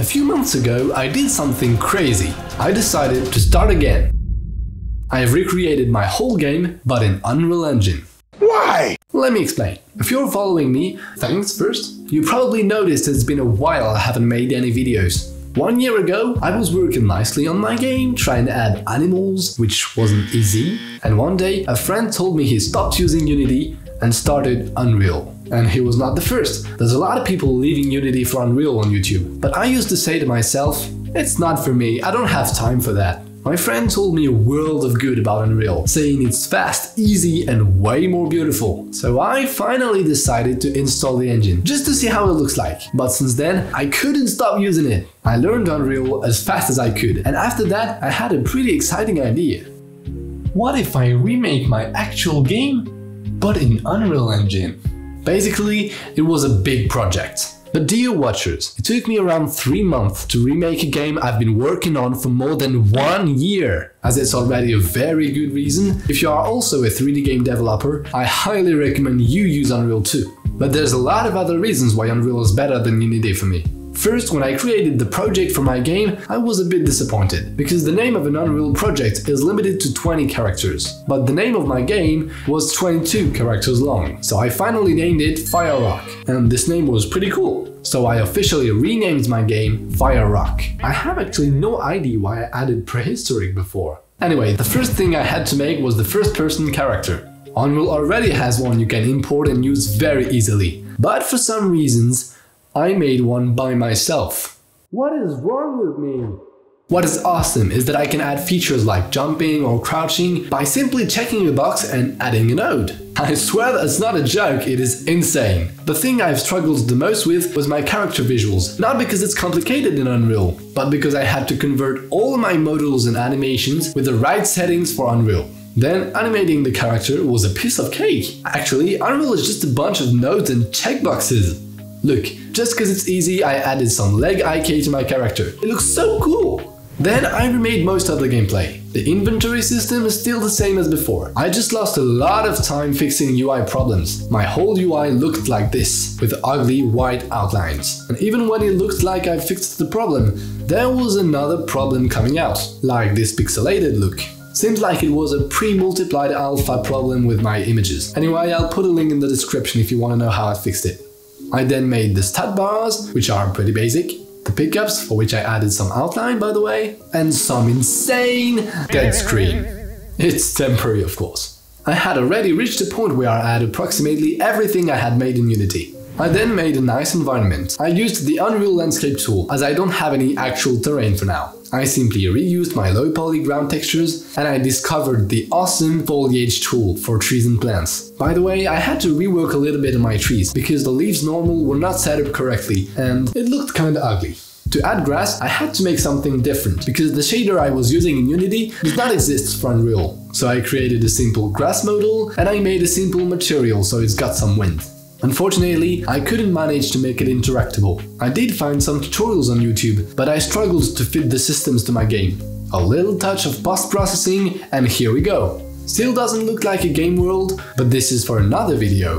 A few months ago I did something crazy. I decided to start again. I have recreated my whole game, but in Unreal Engine. Why? Let me explain. If you're following me, thanks first, you probably noticed it's been a while I haven't made any videos. 1 year ago, I was working nicely on my game, trying to add animals, which wasn't easy, and one day a friend told me he stopped using Unity and started Unreal. And he was not the first. There's a lot of people leaving Unity for Unreal on YouTube, but I used to say to myself, it's not for me, I don't have time for that. My friend told me a world of good about Unreal, saying it's fast, easy and way more beautiful. So I finally decided to install the engine, just to see how it looks like. But since then, I couldn't stop using it. I learned Unreal as fast as I could, and after that I had a pretty exciting idea. What if I remake my actual game, but in Unreal Engine? Basically, it was a big project. But dear watchers, it took me around 3 months to remake a game I've been working on for more than 1 year. As it's already a very good reason, if you are also a 3D game developer, I highly recommend you use Unreal too. But there's a lot of other reasons why Unreal is better than Unity for me. First, when I created the project for my game, I was a bit disappointed, because the name of an Unreal project is limited to 20 characters, but the name of my game was 22 characters long, so I finally named it Firerock, and this name was pretty cool. So I officially renamed my game Firerock. I have actually no idea why I added Prehistoric before. Anyway, the first thing I had to make was the first-person character. Unreal already has one you can import and use very easily, but for some reasons, I made one by myself. What is wrong with me? What is awesome is that I can add features like jumping or crouching by simply checking a box and adding a node. I swear that's not a joke, it is insane. The thing I've struggled the most with was my character visuals, not because it's complicated in Unreal, but because I had to convert all my models and animations with the right settings for Unreal. Then animating the character was a piece of cake. Actually, Unreal is just a bunch of nodes and checkboxes. Look, just because it's easy, I added some leg IK to my character. It looks so cool! Then I remade most of the gameplay. The inventory system is still the same as before. I just lost a lot of time fixing UI problems. My whole UI looked like this, with ugly white outlines. And even when it looked like I fixed the problem, there was another problem coming out, like this pixelated look. Seems like it was a pre-multiplied alpha problem with my images. Anyway, I'll put a link in the description if you want to know how I fixed it. I then made the stat bars, which are pretty basic, the pickups, for which I added some outline by the way, and some insane dead screen. It's temporary of course. I had already reached a point where I had approximately everything I had made in Unity. I then made a nice environment. I used the Unreal Landscape tool, as I don't have any actual terrain for now. I simply reused my low poly ground textures, and I discovered the awesome foliage tool for trees and plants. By the way, I had to rework a little bit of my trees, because the leaves normal were not set up correctly, and it looked kinda ugly. To add grass, I had to make something different, because the shader I was using in Unity does not exist for Unreal. So I created a simple grass model, and I made a simple material so it's got some wind. Unfortunately, I couldn't manage to make it interactable. I did find some tutorials on YouTube, but I struggled to fit the systems to my game. A little touch of post-processing and here we go. Still doesn't look like a game world, but this is for another video.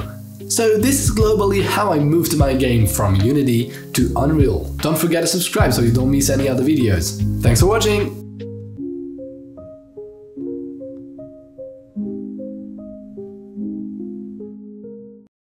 So this is globally how I moved my game from Unity to Unreal. Don't forget to subscribe so you don't miss any other videos. Thanks for watching!